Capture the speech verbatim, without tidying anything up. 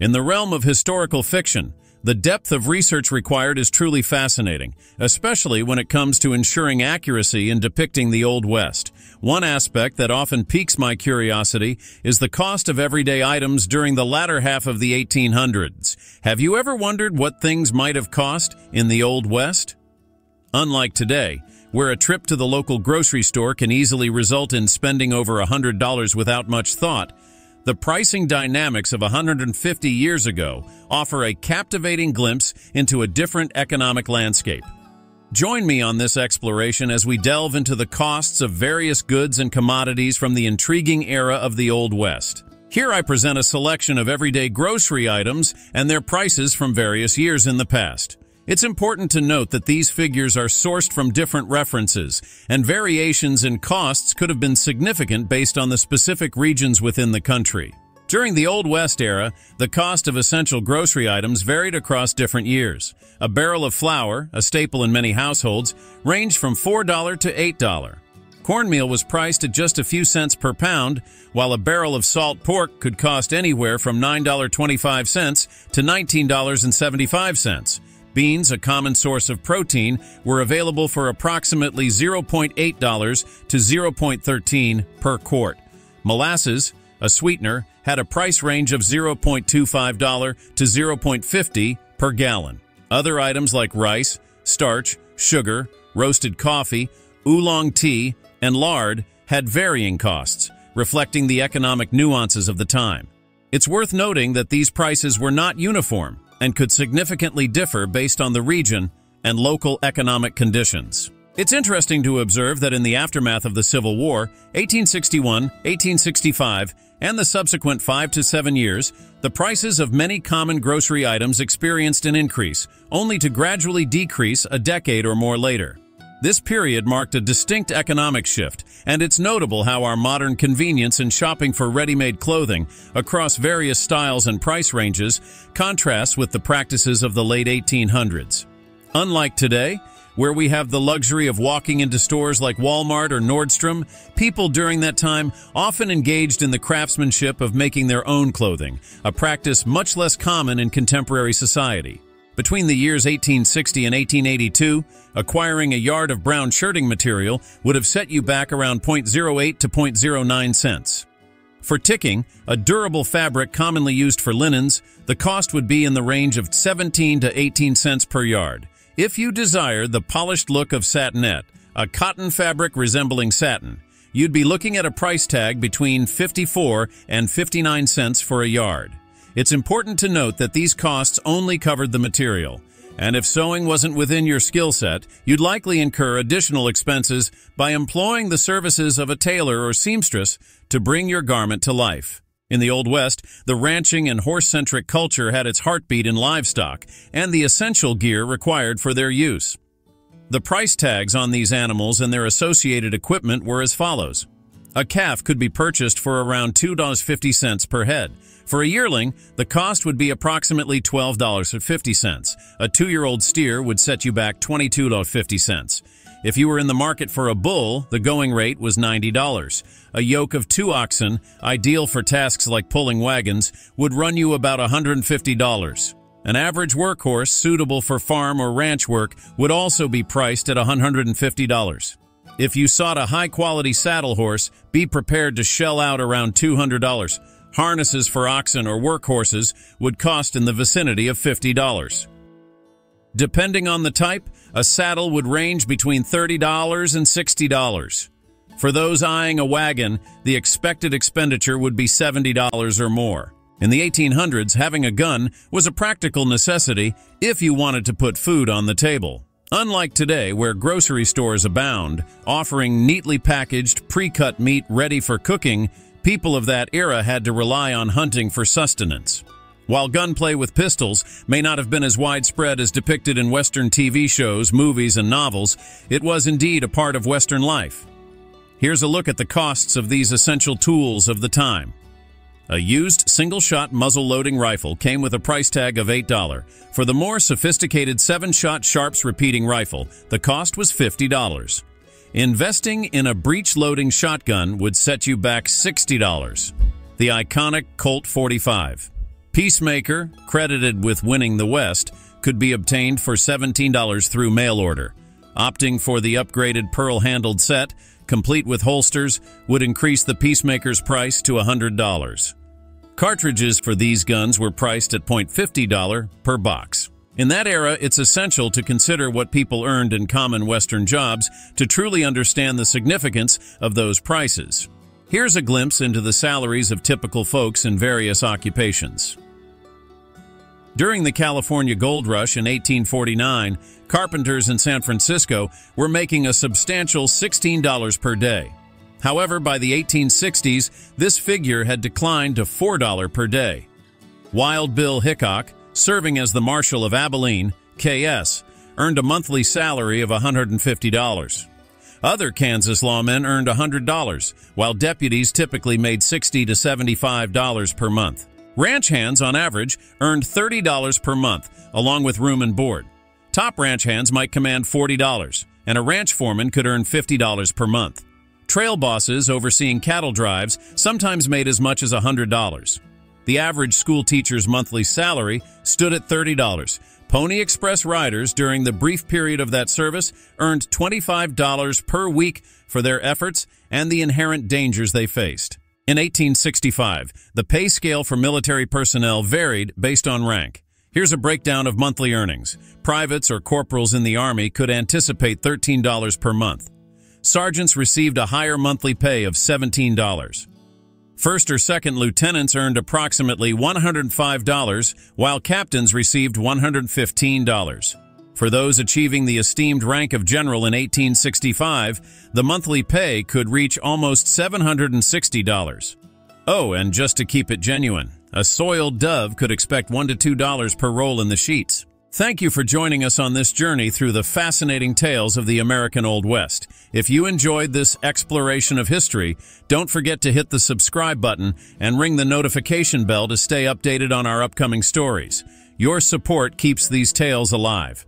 In the realm of historical fiction, the depth of research required is truly fascinating, especially when it comes to ensuring accuracy in depicting the Old West. One aspect that often piques my curiosity is the cost of everyday items during the latter half of the eighteen hundreds. Have you ever wondered what things might have cost in the Old West? Unlike today, where a trip to the local grocery store can easily result in spending over one hundred dollars without much thought, the pricing dynamics of one hundred fifty years ago offer a captivating glimpse into a different economic landscape. Join me on this exploration as we delve into the costs of various goods and commodities from the intriguing era of the Old West. Here I present a selection of everyday grocery items and their prices from various years in the past. It's important to note that these figures are sourced from different references, and variations in costs could have been significant based on the specific regions within the country. During the Old West era, the cost of essential grocery items varied across different years. A barrel of flour, a staple in many households, ranged from four to eight dollars. Cornmeal was priced at just a few cents per pound, while a barrel of salt pork could cost anywhere from nine twenty-five to nineteen seventy-five. Beans, a common source of protein, were available for approximately zero point eight to zero point one three per quart. Molasses, a sweetener, had a price range of zero point two five to zero point five zero per gallon. Other items like rice, starch, sugar, roasted coffee, oolong tea, and lard had varying costs, reflecting the economic nuances of the time. It's worth noting that these prices were not uniform and could significantly differ based on the region and local economic conditions. It's interesting to observe that in the aftermath of the Civil War, eighteen sixty-one, eighteen sixty-five, and the subsequent five to seven years, the prices of many common grocery items experienced an increase, only to gradually decrease a decade or more later. This period marked a distinct economic shift, and it's notable how our modern convenience in shopping for ready-made clothing across various styles and price ranges contrasts with the practices of the late eighteen hundreds. Unlike today, where we have the luxury of walking into stores like Walmart or Nordstrom, people during that time often engaged in the craftsmanship of making their own clothing, a practice much less common in contemporary society. Between the years eighteen sixty and eighteen eighty-two, acquiring a yard of brown shirting material would have set you back around zero point zero eight to zero point zero nine cents. For ticking, a durable fabric commonly used for linens, the cost would be in the range of seventeen to eighteen cents per yard. If you desire the polished look of satinette, a cotton fabric resembling satin, you'd be looking at a price tag between fifty-four and fifty-nine cents for a yard. It's important to note that these costs only covered the material, and if sewing wasn't within your skill set, you'd likely incur additional expenses by employing the services of a tailor or seamstress to bring your garment to life. In the Old West, the ranching and horse-centric culture had its heartbeat in livestock and the essential gear required for their use. The price tags on these animals and their associated equipment were as follows. A calf could be purchased for around two dollars and fifty cents per head. For a yearling, the cost would be approximately twelve dollars and fifty cents. A two-year-old steer would set you back twenty-two dollars and fifty cents. If you were in the market for a bull, the going rate was ninety dollars. A yoke of two oxen, ideal for tasks like pulling wagons, would run you about one hundred fifty dollars. An average workhorse suitable for farm or ranch work would also be priced at one hundred fifty dollars. If you sought a high-quality saddle horse, be prepared to shell out around two hundred dollars. Harnesses for oxen or workhorses would cost in the vicinity of fifty dollars. Depending on the type, a saddle would range between thirty dollars and sixty dollars. For those eyeing a wagon, the expected expenditure would be seventy dollars or more. In the eighteen hundreds, having a gun was a practical necessity if you wanted to put food on the table. Unlike today, where grocery stores abound, offering neatly packaged, pre-cut meat ready for cooking, people of that era had to rely on hunting for sustenance. While gunplay with pistols may not have been as widespread as depicted in Western T V shows, movies, and novels, it was indeed a part of Western life. Here's a look at the costs of these essential tools of the time. A used single-shot muzzle-loading rifle came with a price tag of eight dollars. For the more sophisticated seven-shot Sharps repeating rifle, the cost was fifty dollars. Investing in a breech-loading shotgun would set you back sixty dollars. The iconic Colt forty-five. Peacemaker, credited with winning the West, could be obtained for seventeen dollars through mail order. Opting for the upgraded pearl-handled set, complete with holsters, would increase the Peacemaker's price to one hundred dollars. Cartridges for these guns were priced at fifty dollars per box. In that era, it's essential to consider what people earned in common Western jobs to truly understand the significance of those prices. Here's a glimpse into the salaries of typical folks in various occupations. During the California Gold Rush in eighteen forty-nine, carpenters in San Francisco were making a substantial sixteen dollars per day. However, by the eighteen sixties, this figure had declined to four dollars per day. Wild Bill Hickok, serving as the Marshal of Abilene, K S, earned a monthly salary of one hundred fifty dollars. Other Kansas lawmen earned one hundred dollars, while deputies typically made sixty to seventy-five dollars per month. Ranch hands, on average, earned thirty dollars per month, along with room and board. Top ranch hands might command forty dollars, and a ranch foreman could earn fifty dollars per month. Trail bosses overseeing cattle drives sometimes made as much as one hundred dollars. The average school teacher's monthly salary stood at thirty dollars. Pony Express riders during the brief period of that service earned twenty-five dollars per week for their efforts and the inherent dangers they faced. In eighteen sixty-five, the pay scale for military personnel varied based on rank. Here's a breakdown of monthly earnings. Privates or corporals in the Army could anticipate thirteen dollars per month. Sergeants received a higher monthly pay of seventeen dollars. First or second lieutenants earned approximately one hundred five dollars, while captains received one hundred fifteen dollars. For those achieving the esteemed rank of general in eighteen sixty-five, the monthly pay could reach almost seven hundred sixty dollars. Oh, and just to keep it genuine, a soiled dove could expect one to two dollars per roll in the sheets. Thank you for joining us on this journey through the fascinating tales of the American Old West. If you enjoyed this exploration of history, don't forget to hit the subscribe button and ring the notification bell to stay updated on our upcoming stories. Your support keeps these tales alive.